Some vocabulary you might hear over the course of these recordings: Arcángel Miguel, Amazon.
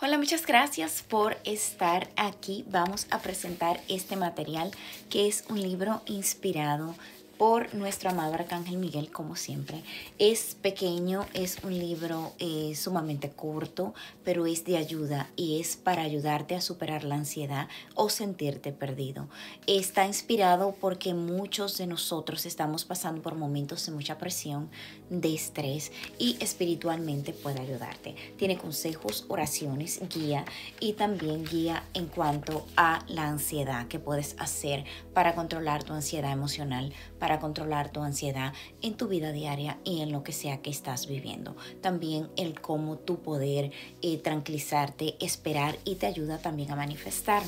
Hola, muchas gracias por estar aquí. Vamos a presentar este material que es un libro inspirado por nuestro amado Arcángel Miguel, como siempre. Es pequeño, es un libro sumamente corto, pero es de ayuda y es para ayudarte a superar la ansiedad o sentirte perdido. Está inspirado porque muchos de nosotros estamos pasando por momentos de mucha presión, de estrés, y espiritualmente puede ayudarte. Tiene consejos, oraciones, guía y también guía en cuanto a la ansiedad que puedes hacer para controlar tu ansiedad emocional, para controlar tu ansiedad en tu vida diaria y en lo que sea que estás viviendo. También el cómo tú poder tranquilizarte, esperar, y te ayuda también a manifestar.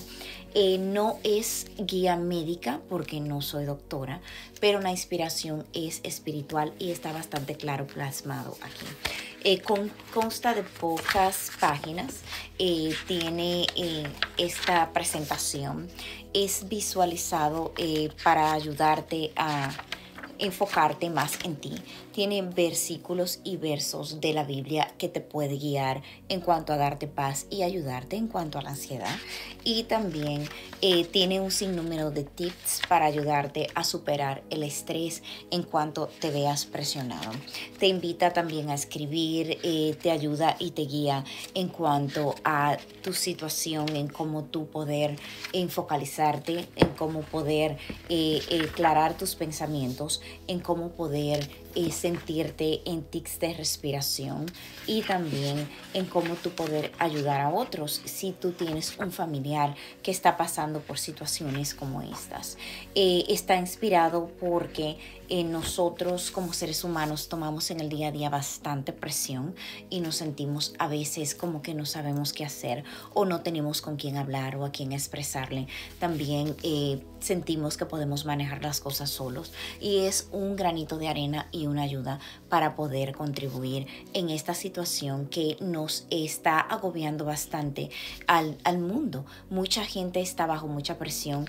No es guía médica porque no soy doctora, pero la inspiración es espiritual y está bastante claro plasmado aquí. Consta de pocas páginas. Tiene esta presentación. Es visualizado para ayudarte a enfocarte más en ti. Tiene versículos y versos de la Biblia que te puede guiar en cuanto a darte paz y ayudarte en cuanto a la ansiedad. Y también tiene un sinnúmero de tips para ayudarte a superar el estrés en cuanto te veas presionado. Te invita también a escribir, te ayuda y te guía en cuanto a tu situación, en cómo tú poder enfocalizarte, en cómo poder aclarar tus pensamientos, en cómo poder sentirte en tics de respiración, y también en cómo tú poder ayudar a otros si tú tienes un familiar que está pasando por situaciones como estas. Está inspirado porque nosotros como seres humanos tomamos en el día a día bastante presión y nos sentimos a veces como que no sabemos qué hacer o no tenemos con quién hablar o a quién expresarle. También sentimos que podemos manejar las cosas solos, y es un granito de arena y una ayuda para poder contribuir en esta situación que nos está agobiando bastante al mundo. Mucha gente está bajo mucha presión,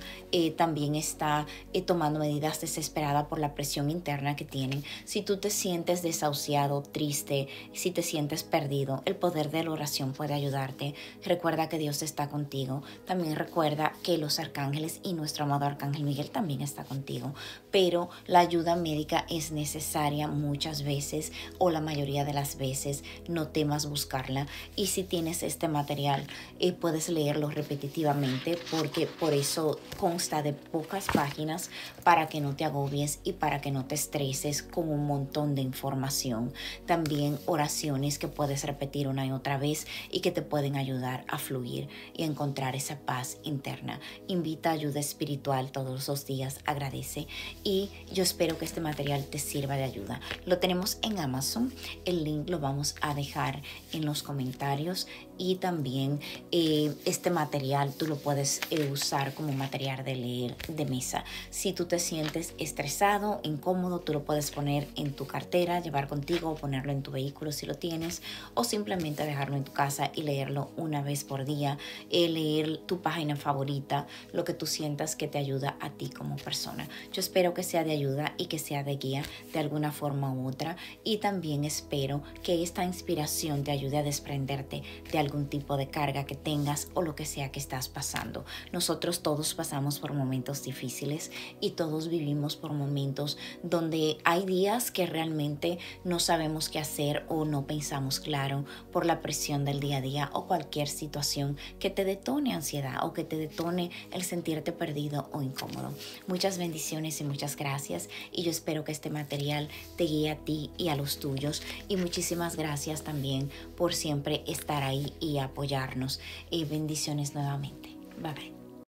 también está tomando medidas desesperadas por la presión interna que tienen. Si tú te sientes desahuciado, triste, si te sientes perdido, el poder de la oración puede ayudarte. Recuerda que Dios está contigo. También recuerda que los arcángeles y nuestro amado Arcángel Miguel también está contigo, pero la ayuda médica es necesaria muchas veces, o la mayoría de las veces. No temas buscarla, y si tienes este material puedes leerlo repetitivamente, porque por eso consta de pocas páginas, para que no te agobies y para que no te estreses con un montón de información. También oraciones que puedes repetir una y otra vez y que te pueden ayudar a fluir y encontrar esa paz interna. Invita ayuda espiritual todos los días, agradece, y yo espero que este material te sirva de ayuda. Lo tenemos en Amazon. El link lo vamos a dejar en los comentarios, y también este material tú lo puedes usar como material de leer de mesa. Si tú te sientes estresado, incómodo, tú lo puedes poner en tu cartera, llevar contigo, o ponerlo en tu vehículo si lo tienes, o simplemente dejarlo en tu casa y leerlo una vez por día. Leer tu página favorita, lo que tú sientas que te ayuda a ti como persona. Yo espero que sea de ayuda y que sea de guía de alguna forma u otra, y también espero que esta inspiración te ayude a desprenderte de algún tipo de carga que tengas o lo que sea que estás pasando. Nosotros todos pasamos por momentos difíciles y todos vivimos por momentos donde hay días que realmente no sabemos qué hacer o no pensamos claro por la presión del día a día o cualquier situación que te detone ansiedad o que te detone el sentirte perdido o incómodo. Muchas bendiciones y muchas gracias, y yo espero que este material te guíe a ti y a los tuyos, y muchísimas gracias también por siempre estar ahí y apoyarnos. Bendiciones nuevamente. Bye bye.